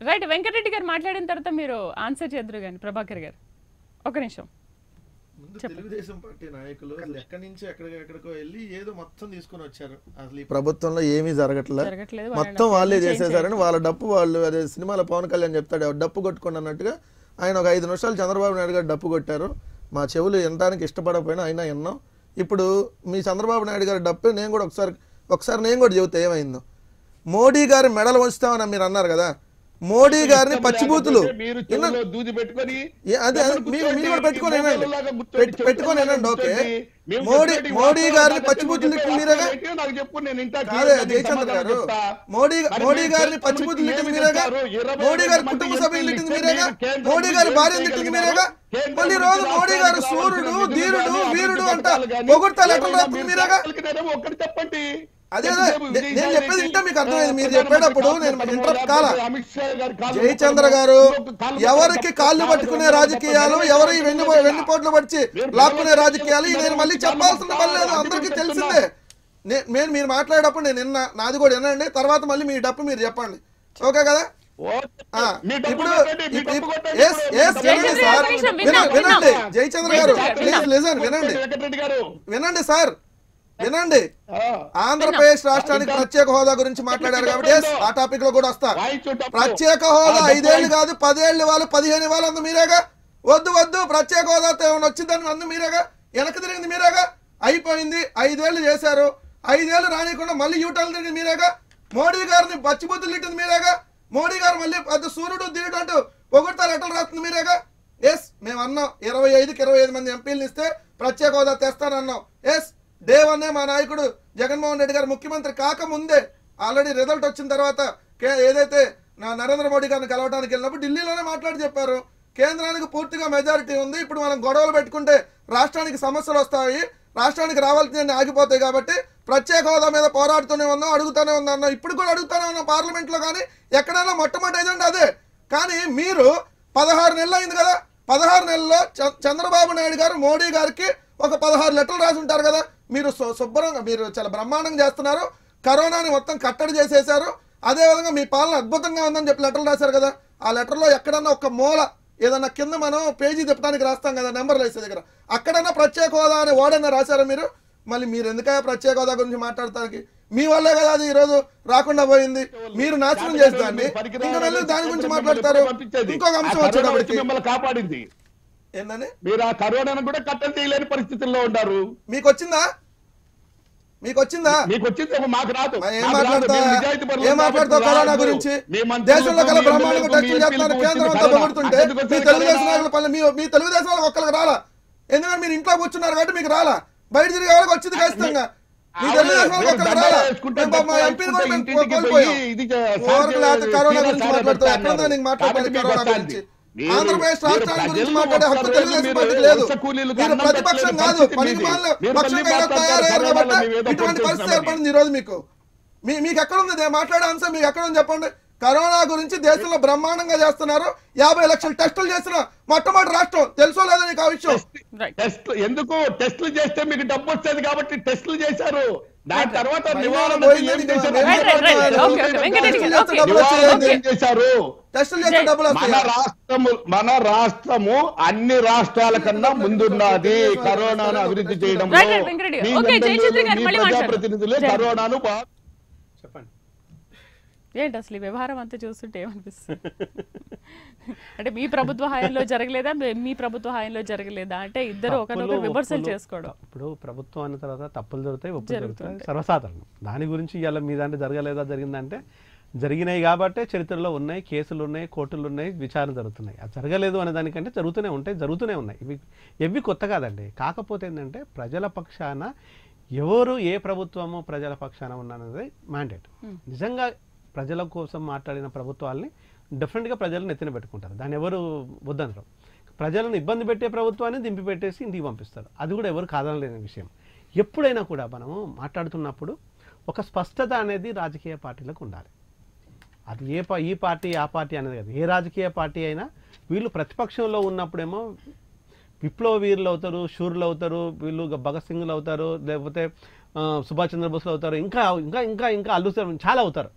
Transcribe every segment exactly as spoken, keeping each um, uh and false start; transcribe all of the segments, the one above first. Right, Venkata Reddy garu maatladin tarvata meeru answer cheddru gaani Prabhakar garu. Oka nimisham. Telugu Desam party నాయకులు ఎక్కడి నుంచి ఎక్కడికి ఎక్కడికో వెళ్ళి ఏదో మొత్తం తీసుకొని వచ్చారు. అసలు ఈ ప్రభుత్వంలో ఏమీ జరగట్లేదు, మొత్తం వాళ్ళే చేసేసారని వాళ్ళ డప్పు వాళ్ళు. అదే సినిమాల పవన్ కళ్యాణ్ చెప్తాడు డప్పు కొట్టుకోండి అన్నట్టుగా, ఆయన ఒక ఐదు నిమిషాలు చంద్రబాబు నాయుడు గారు డప్పు కొట్టారు. మా చెవులు వినడానికి ఇష్టపడకపోయినా అయినా విన్నాం. ఇప్పుడు మీ చంద్రబాబు నాయుడు గారు డప్పు నేను కూడా ఒకసారి ఒకసారి నేను కూడా చెబితే ఏమైందో, మోడీ గారి మెడలు వంచుతామని మీరు అన్నారు కదా. మోడీ గారిని పచ్చిబూతులు పెట్టుకొని పెట్టుకొని ఓకే, మోడీ మోడీ గారిని పచ్చిబూతులు మీరగా కాదే జయచంద్ర గారు, మోడీ మోడీ గారిని పచ్చిబూతులు తిట్టింది మీరేగా, మోడీ గారి కుటుంబ సభ్యులు తిట్టింది మీరేగా, మోడీ గారి భార్యను తిట్టింది మీరేగా. మళ్ళీ రోజు మోడీ గారు సూర్యుడు ధీరుడు వీరుడు అంట పొగుడతా లేకుండా మీరేగా. ఒక్కటి చెప్పండి, అదే నేను చెప్పేది ఇంత మీకు అర్థమైంది. మీరు చెప్పేటప్పుడు నేను ఇంటరప్ట్ కాల. జయచంద్ర గారు, ఎవరికి కాళ్ళు పట్టుకునే రాజకీయాలు, ఎవరి వెన్ను వెన్నుపోట్లు పడిచి లాక్కునే రాజకీయాలు నేను మళ్ళీ చెప్పాల్సిన పని లేదు, అందరికీ తెలిసిందే. నేను మీరు మాట్లాడేటప్పుడు నేను నిన్న నాది కూడా వినండి, తర్వాత మళ్ళీ మీ డప్పు మీరు చెప్పండి, ఓకే కదా. ఇప్పుడు వినండి జయచంద్ర గారు, ప్లీజ్ లిజన్, వినండి వినండి సార్ వినండి. ఆంధ్రప్రదేశ్ రాష్ట్రానికి ప్రత్యేక హోదా గురించి మాట్లాడారు కాబట్టి ఆ టాపిక్ లో కూడా వస్తా. ప్రత్యేక హోదా ఐదేళ్లు కాదు పదేళ్ళు వాళ్ళు పదిహేను వాళ్ళు అందు మీరేగా. వద్దు వద్దు ప్రత్యేక హోదాతో ఏమైనా వచ్చిందని అందు మీరేగా, వెనక తిరిగింది మీరేగా. అయిపోయింది, ఐదేళ్లు చేశారు, ఐదేళ్లు రానికుండా మళ్ళీ యూటర్న్ తిరిగింది మీరేగా. మోడీ గారిని పచ్చిబుద్ధులు తిట్టింది మీరేగా. మోడీ గారు మళ్ళీ పెద్ద సూర్యుడు దిగుడు అంటూ పొగుడతా లెటర్లు రాస్తుంది మీరేగా. ఎస్ మేము అన్నాం ఇరవై ఐదుకి ఇరవై ఐదు మంది ఎంపీలు ఇస్తే ప్రత్యేక హోదా తెస్తానన్నాం. ఎస్ దేవనే మా నాయకుడు జగన్మోహన్ రెడ్డి గారు ముఖ్యమంత్రి కాకముందే ఆల్రెడీ రిజల్ట్ వచ్చిన తర్వాత ఏదైతే నరేంద్ర మోడీ గారిని కలవడానికి వెళ్ళినప్పుడు ఢిల్లీలోనే మాట్లాడి చెప్పారు కేంద్రానికి పూర్తిగా మెజారిటీ ఉంది, ఇప్పుడు మనం గొడవలు పెట్టుకుంటే రాష్ట్రానికి సమస్యలు వస్తాయి, రాష్ట్రానికి రావాల్సినవన్నీ ఆగిపోతాయి కాబట్టి ప్రత్యేక హోదా మీద పోరాడుతూనే ఉన్నాం, అడుగుతూనే ఉన్నాం, ఇప్పుడు కూడా అడుగుతూనే ఉన్నాం పార్లమెంట్లో. కానీ ఎక్కడైనా మొట్టమొదటి ఏదండి అదే. కానీ మీరు పదహారు నెలలు అయింది కదా, పదహారు నెలల్లో చంద్రబాబు నాయుడు గారు మోడీ గారికి ఒక పదహారు లెటర్లు రాసి ఉంటారు కదా. మీరు శుభ్రంగా మీరు చాలా బ్రహ్మాండంగా చేస్తున్నారు, కరోనాని మొత్తం కట్టడి చేసేసారు, అదేవిధంగా మీ పాలన అద్భుతంగా ఉందని చెప్పి లెటర్లు రాశారు కదా. ఆ లెటర్లో ఎక్కడన్నా ఒక మూల ఏదన్నా కింద మనం పేజీ తిప్పడానికి రాస్తాం కదా నెంబర్లు వేసే దగ్గర, అక్కడన్నా ప్రత్యేక హోదా అని ఓడన్నా రాశారా మీరు? మళ్ళీ మీరు ఎందుకైనా ప్రత్యేక హోదా గురించి మాట్లాడటానికి, మీ వల్లే కదా అది ఈరోజు రాకుండా పోయింది, మీరు నాశనం చేస్తారని ఇంకా మళ్ళీ దాని గురించి మాట్లాడతారు. ఇంకొక అంశం వచ్చేటప్పటికి కాపాడింది ఏంటని మీరు ఆ కరోనాను కూడా కట్టడి చేయలేని పరిస్థితుల్లో ఉన్నారు. మీకు వచ్చిందా మీకు వచ్చిందా ఏం మాట్లాడతావు కరోనా గురించి? దేశంలో గల బ్రహ్మాండంగా టెస్టులు చేస్తున్నారు, కేంద్రం అంతా పొగుడుతుంటే మీ తెలుగుదేశం నాయకుల పనులు మీ మీ తెలుగుదేశం వాళ్ళకి ఒక్కరికి రాలా, ఎందుకంటే మీరు ఇంట్లో కూర్చున్నారు కాబట్టి మీకు రాలా, బయట తిరిగే వాళ్ళకి వచ్చింది ఖచ్చితంగా. మీ తెలుగుదేశం వాళ్ళకి ఒక్కరికి రాలా. మా ఎంపీని కూడా మేము కోల్పోయాం. లేకపోతే కరోనా గురించి మాట్లాడతాం, ఎక్కడంతా నీకు మాట్లాడాలి కరోనా గురించి? ఆంధ్రప్రదేశ్ రాష్ట్రాన్ని గురించి మాట్లాడే హక్కు తెలుగుదేశం పార్టీకి లేదు. మీరు ప్రతిపక్షం కాదు, పనికి మాలిన పక్షంగా తయారయ్యారు కాబట్టి ఇటువంటి పరిస్థితి ఏర్పడింది ఈరోజు మీకు. మీ మీకు ఎక్కడుంది నేను మాట్లాడే అంశం? మీకు ఎక్కడుంది చెప్పండి? కరోనా గురించి దేశంలో బ్రహ్మాండంగా చేస్తున్నారు, యాభై లక్షలు టెస్టులు చేసిన మొట్టమొదటి రాష్ట్రం, తెలుసో లేదా నీకు ఆ విషయం? ఎందుకు టెస్టులు చేస్తే మీకు డబ్బు వచ్చేది కాబట్టి టెస్టులు చేశారు. దాని తర్వాత మన రాష్ట్రము అన్ని రాష్ట్రాల కన్నా ముందున్నది కరోనాను అభివృద్ధి చేయడంలో. ప్రజాప్రతినిధులే కరోనాను చెప్పండి ఏంటి అసలు ఈ వ్యవహారం అంతా చూస్తుంటే ఏమనిపిస్తుంది అంటే మీ ప్రభుత్వ హాయంలో జరగలేదా, మీ ప్రభుత్వ హాయంలో జరగలేదా అంటే ఇద్దరు ఒకరినొకరు విమర్శలు చేసుకోవడం. ఇప్పుడు ప్రభుత్వం అన్న తర్వాత తప్పులు దొరుకుతాయి, ఒప్పులు దొరుకుతాయి, సర్వసాధారణం. దాని గురించి ఇవాళ మీ దాంట్లో జరగలేదా జరిగిందంటే జరిగినాయి కాబట్టి చరిత్రలో ఉన్నాయి, కేసులు ఉన్నాయి, కోర్టులు ఉన్నాయి, విచారణ జరుగుతున్నాయి. అది జరగలేదు అనే దానికంటే జరుగుతూనే ఉంటాయి, జరుగుతూనే ఉన్నాయి. ఇవి ఎవి కొత్త కాదండి. కాకపోతే ఏంటంటే ప్రజల పక్షాన ఎవరు ఏ ప్రభుత్వము ప్రజల పక్షాన ఉన్నది మ్యాండేట్. నిజంగా ప్రజల కోసం మాట్లాడిన ప్రభుత్వాలని డెఫినెట్గా ప్రజలను ఎత్తిన పెట్టుకుంటారు, దాన్ని ఎవరు వద్దంటారు. ప్రజలను ఇబ్బంది పెట్టే ప్రభుత్వాన్ని దింపిపెట్టేసి ఇంటికి పంపిస్తారు, అది కూడా ఎవరు కాదనలేని విషయం. ఎప్పుడైనా కూడా మనము మాట్లాడుతున్నప్పుడు ఒక స్పష్టత అనేది రాజకీయ పార్టీలకు ఉండాలి. అది ఏ ఈ పార్టీ ఆ పార్టీ అనేది కాదు, ఏ రాజకీయ పార్టీ అయినా వీళ్ళు ప్రతిపక్షంలో ఉన్నప్పుడేమో విప్లవ వీరులు అవుతారు, శూరులు అవుతారు, వీళ్ళు భగత్ సింగ్లు అవుతారు, లేకపోతే సుభాష్ చంద్రబోస్లు అవుతారు, ఇంకా ఇంకా ఇంకా ఇంకా అల్లు చాలా అవుతారు.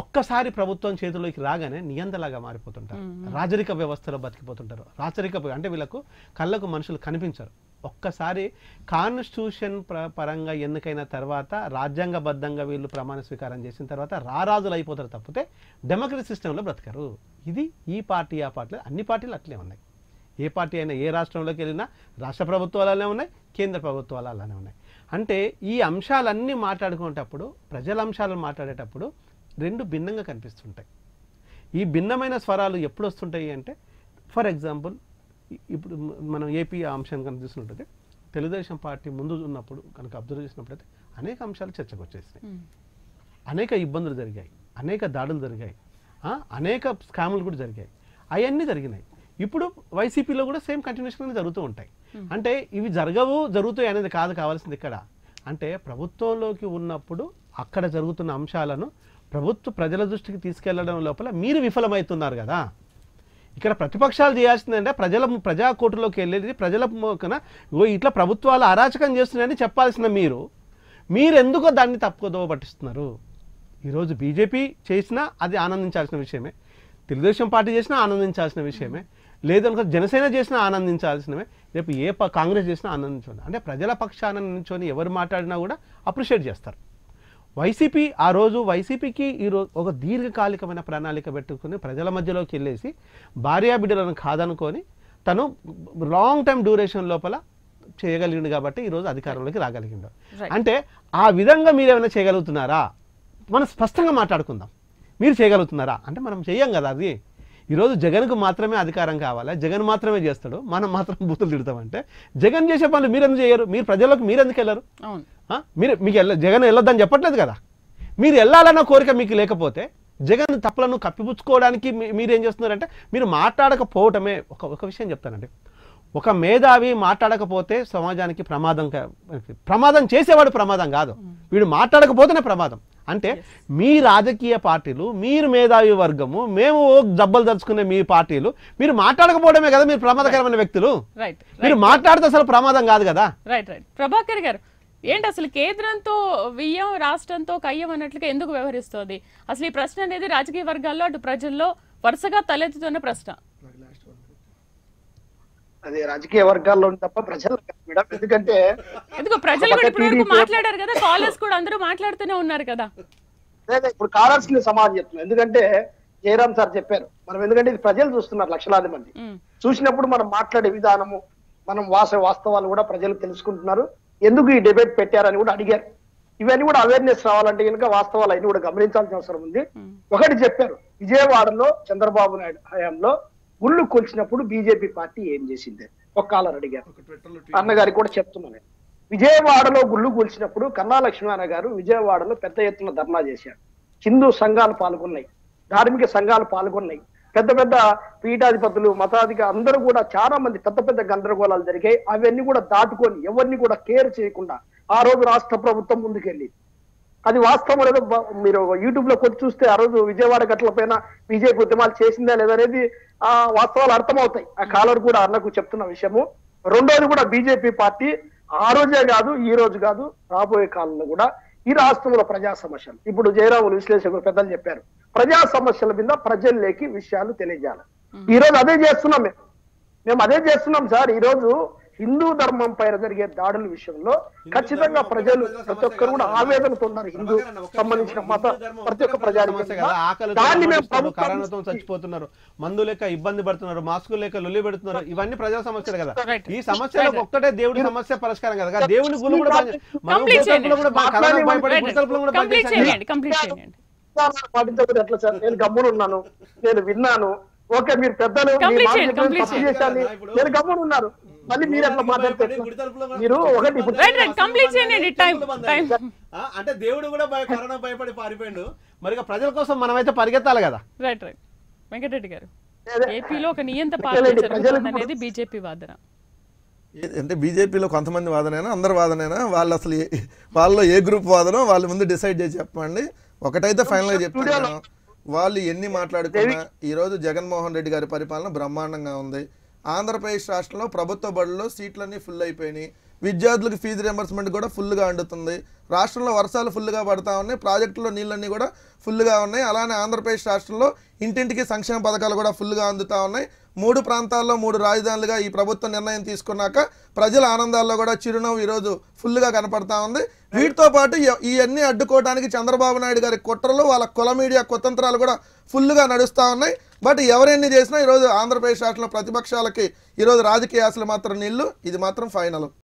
ఒక్కసారి ప్రభుత్వం చేతుల్లోకి రాగానే నియందలాగా మారిపోతుంటారు. రాజరిక వ్యవస్థలో బతికిపోతుంటారు. రాజరిక అంటే వీళ్ళకు కళ్ళకు మనుషులు కనిపించరు. ఒక్కసారి కాన్స్టిట్యూషన్ పరంగా ఎన్నికైన తర్వాత రాజ్యాంగబద్ధంగా వీళ్ళు ప్రమాణ స్వీకారం చేసిన తర్వాత రారాజులు అయిపోతారు తప్పితే డెమోక్రసీ సిస్టంలో బ్రతకరు. ఇది ఈ పార్టీ ఆ పార్టీలో అన్ని పార్టీలు అట్లే ఉన్నాయి. ఏ పార్టీ అయినా ఏ రాష్ట్రంలోకి వెళ్ళినా రాష్ట్ర ప్రభుత్వాలు అలానే ఉన్నాయి, కేంద్ర ప్రభుత్వాలు అలానే ఉన్నాయి. అంటే ఈ అంశాలన్నీ మాట్లాడుకునేటప్పుడు ప్రజల అంశాలను మాట్లాడేటప్పుడు రెండు భిన్నంగా కనిపిస్తుంటాయి. ఈ భిన్నమైన స్వరాలు ఎప్పుడు వస్తుంటాయి అంటే ఫర్ ఎగ్జాంపుల్ ఇప్పుడు మనం ఏపీ అంశాన్ని కనుక చూసినట్టయితే తెలుగుదేశం పార్టీ ముందు ఉన్నప్పుడు కనుక అబ్జర్వ్ చేసినప్పుడైతే అనేక అంశాలు చర్చకు వచ్చేసినాయి. అనేక ఇబ్బందులు జరిగాయి, అనేక దాడులు జరిగాయి, అనేక స్కాములు కూడా జరిగాయి, అవన్నీ జరిగినాయి. ఇప్పుడు వైసీపీలో కూడా సేమ్ కంటిన్యూషన్ జరుగుతూ ఉంటాయి. అంటే ఇవి జరగవు జరుగుతాయి అనేది కాదు, కావాల్సింది ఇక్కడ అంటే ప్రభుత్వంలోకి ఉన్నప్పుడు అక్కడ జరుగుతున్న అంశాలను ప్రభుత్వ ప్రజల దృష్టికి తీసుకెళ్లడం లోపల మీరు విఫలమవుతున్నారు కదా. ఇక్కడ ప్రతిపక్షాలు చేయాల్సిందంటే ప్రజల ప్రజా కోర్టులోకి వెళ్ళేది ప్రజల కన్నా ఇట్లా ప్రభుత్వాలు అరాచకం చేస్తున్నాయని చెప్పాల్సిన మీరు మీరెందుకో దాన్ని తప్పుకోదో పట్టిస్తున్నారు. ఈరోజు బీజేపీ చేసినా అది ఆనందించాల్సిన విషయమే, తెలుగుదేశం పార్టీ చేసినా ఆనందించాల్సిన విషయమే, లేదనుకో జనసేన చేసినా ఆనందించాల్సినవే, రేపు ఏ కాంగ్రెస్ చేసినా ఆనందించండి. అంటే ప్రజల పక్షాన నుంచొని ఎవరు మాట్లాడినా కూడా అప్రిషియేట్ చేస్తారు. వైసీపీ ఆ రోజు వైసీపీకి ఈరోజు ఒక దీర్ఘకాలికమైన ప్రణాళిక పెట్టుకుని ప్రజల మధ్యలోకి వెళ్ళేసి భార్యా బిడ్డలను కాదనుకొని తను లాంగ్ టైం డ్యూరేషన్ లోపల చేయగలిగింది కాబట్టి ఈరోజు అధికారంలోకి రాగలిగిండు. అంటే ఆ విధంగా మీరు ఏమైనా చేయగలుగుతున్నారా? మనం స్పష్టంగా మాట్లాడుకుందాం. మీరు చేయగలుగుతున్నారా అంటే మనం చెయ్యం కదా. అది ఈరోజు జగన్కు మాత్రమే అధికారం కావాలి, జగన్ మాత్రమే చేస్తాడు, మనం మాత్రం బూతులు తిడతామంటే జగన్ చేసే పనులు మీరెందుకు చేయరు? మీరు ప్రజలకు మీరెందుకు వెళ్ళరు? మీరు మీకు జగన్ వెళ్ళొద్దని చెప్పట్లేదు కదా. మీరు వెళ్ళాలన్న కోరిక మీకు లేకపోతే జగన్ తప్పులను కప్పిపుచ్చుకోవడానికి మీరేం చేస్తున్నారంటే మీరు మాట్లాడకపోవటమే. ఒక ఒక విషయం చెప్తానండి, ఒక మేధావి మాట్లాడకపోతే సమాజానికి ప్రమాదం. ప్రమాదం చేసేవాడు ప్రమాదం కాదు, వీడు మాట్లాడకపోతేనే ప్రమాదం. అంటే మీ రాజకీయ పార్టీలు, మీరు మేధావి వర్గము, మేము డబ్బలు దర్చుకునే మీ పార్టీలు మీరు మాట్లాడకపోవడమే కదా మీరు ప్రమాదకరమైన వ్యక్తులు. మీరు మాట్లాడితే అసలు ప్రమాదం కాదు కదా. రైట్ రైట్ ప్రభాకర్ గారు, ఏంటి అసలు కేంద్రంతో వియ్యం రాష్ట్రంతో కయ్యం అన్నట్లుగా ఎందుకు వ్యవహరిస్తుంది? అసలు ఈ ప్రశ్న అనేది రాజకీయ వర్గాల్లో అటు ప్రజల్లో వరుసగా తలెత్తుతున్న ప్రశ్న. అదే రాజకీయ వర్గాల్లో తప్ప ప్రజలు ఎందుకంటే ఎందుకు ప్రజలు కూడా ఇప్పటివరకు మాట్లాడారు కదా, కాలర్స్ కూడా అందరూ మాట్లాడుతూనే ఉన్నారు కదా. అదే ఇప్పుడు కాలర్స్ ని సమాధానం చెప్తున్నాం ఎందుకంటే జయరాం సార్ చెప్పారు మనం, ఎందుకంటే ఇది ప్రజలు చూస్తున్నారు లక్షలాది మంది. చూసినప్పుడు మనం మాట్లాడే విధానము మనం వాస వాస్తవాలు కూడా ప్రజలు తెలుసుకుంటున్నారు. ఎందుకు ఈ డిబేట్ పెట్టారని కూడా అడిగారు. ఇవన్నీ కూడా అవేర్నెస్ రావాలంటే కనుక వాస్తవాలు అన్ని కూడా గమనించాల్సిన అవసరం ఉంది. ఒకటి చెప్పారు, విజయవాడలో చంద్రబాబు నాయుడు హయాంలో గుళ్ళు కూల్చినప్పుడు బీజేపీ పార్టీ ఏం చేసింది? ఒక కాలర్ అడిగారు, అన్నగారికి కూడా చెప్తున్నాను. విజయవాడలో గుళ్ళు కూల్చినప్పుడు కన్నా లక్ష్మీనారాయణ గారు విజయవాడలో పెద్ద ఎత్తున ధర్నా చేశారు. హిందూ సంఘాలు పాల్గొన్నాయి, ధార్మిక సంఘాలు పాల్గొన్నాయి, పెద్ద పెద్ద పీఠాధిపతులు మతాధిక అందరూ కూడా చాలా మంది పెద్ద పెద్ద గందరగోళాలు జరిగాయి. అవన్నీ కూడా దాటుకొని ఎవరిని కూడా కేర్ చేయకుండా ఆ రోజు రాష్ట్ర ప్రభుత్వం ముందుకెళ్ళి అది వాస్తవం లేదో మీరు యూట్యూబ్ లో కొట్టి చూస్తే ఆ రోజు విజయవాడ గట్ల పైన బీజేపీ ఉద్యమాలు చేసిందా లేదనేది ఆ వాస్తవాలు అర్థమవుతాయి. ఆ కాలర్ కూడా అన్నకు చెప్తున్న విషయము. రెండోది కూడా బీజేపీ పార్టీ ఆ రోజే కాదు, ఈ రోజు కాదు, రాబోయే కాలంలో కూడా ఈ రాష్ట్రంలో ప్రజా సమస్యలు ఇప్పుడు జయరాములు విశ్లేషకులు పెద్దలు చెప్పారు, ప్రజా సమస్యల మీద ప్రజల్లోకి విషయాలు తెలియజేయాలి. ఈ రోజు అదే చేస్తున్నాం మేము మేము అదే చేస్తున్నాం సార్. ఈ రోజు హిందూ ధర్మం పైన జరిగే దాడుల విషయంలో ఖచ్చితంగా ప్రజలు ప్రతి ఒక్కరు కూడా ఆవేదనతో ఉన్నారు. హిందూ సంబంధించిన మత ప్రతి ఒక్క ప్రజాతో చచ్చిపోతున్నారు, మందు లేక ఇబ్బంది పడుతున్నారు, మాస్కులు లేక లొల్లి పెడుతున్నారు, ఇవన్నీ ప్రజా సమస్యలు కదా. ఈ సమస్యలకు ఒక్కటే దేవుడి సమస్య పరిష్కారం కదా. దేవుని గుళ్ళు కూడా భయపడే పాటించకపోతే ఎట్లా సార్? నేను గమ్మునున్నాను, నేను విన్నాను. ఓకే మీరు పెద్దలు చేశాను, నేను గమ్మునున్నారు, మళ్ళీ మీరు ఎట్లా మాట్లాడుతున్నారు? మీరు ఒకటి అంటే దేవుడు కూడా కరోనా భయపడి పారిపోయిండు, మరి ప్రజల కోసం మనమైతే పరిగెత్తాలి కదా. రైట్ రైట్ వెంకటరెడ్డి గారు, ఏపీలో ఒక నియంత పార్టీ బీజేపీ వాదన అంటే బీజేపీలో కొంతమంది వాదనైనా అందరు వాదనైనా వాళ్ళు అసలు వాళ్ళలో ఏ గ్రూప్ వాదనో వాళ్ళ ముందు డిసైడ్ చేసి చెప్పండి. ఒకటైతే ఫైనల్గా చెప్తున్నాను, వాళ్ళు ఎన్ని మాట్లాడుకున్నా ఈరోజు జగన్మోహన్ రెడ్డి గారి పరిపాలన బ్రహ్మాండంగా ఉంది. ఆంధ్రప్రదేశ్ రాష్ట్రంలో ప్రభుత్వ బడుల్లో సీట్లన్నీ ఫుల్ అయిపోయినాయి, విద్యార్థులకు ఫీజు రియంబర్స్‌మెంట్ కూడా ఫుల్ గా అందుతుంది రాష్ట్రంలో వర్షాలు ఫుల్ గా పడతా ఉన్నాయి ప్రాజెక్టుల్లో నీళ్ళన్నీ కూడా ఫుల్ గా ఉన్నాయి అలానే ఆంధ్రప్రదేశ్ రాష్ట్రంలో ఇంటింటికి సంక్షేమ పథకాలు కూడా ఫుల్ గా అందుతా ఉన్నాయి మూడు ప్రాంతాల్లో మూడు రాజధానులుగా ఈ ప్రభుత్వం నిర్ణయం తీసుకున్నాక ప్రజల ఆనందాల్లో కూడా చిరునవ్వు ఈ రోజు ఫుల్ గా కనబడతా ఉంది వీటితో పాటు ఈ అన్ని అడ్డుకోవడానికి చంద్రబాబు నాయుడు గారి కుట్రలు వాళ్ళ కుల మీడియా కుతంత్రాలు కూడా ఫుల్ గా నడుస్తా ఉన్నాయి బట్ ఎవరెన్ని చేసినా ఈ రోజు ఆంధ్రప్రదేశ్ రాష్ట్రంలో ప్రతిపక్షాలకు ఈ రోజు రాజకీయ ఆశలు మాత్రం నిల్లు ఇది మాత్రం ఫైనల్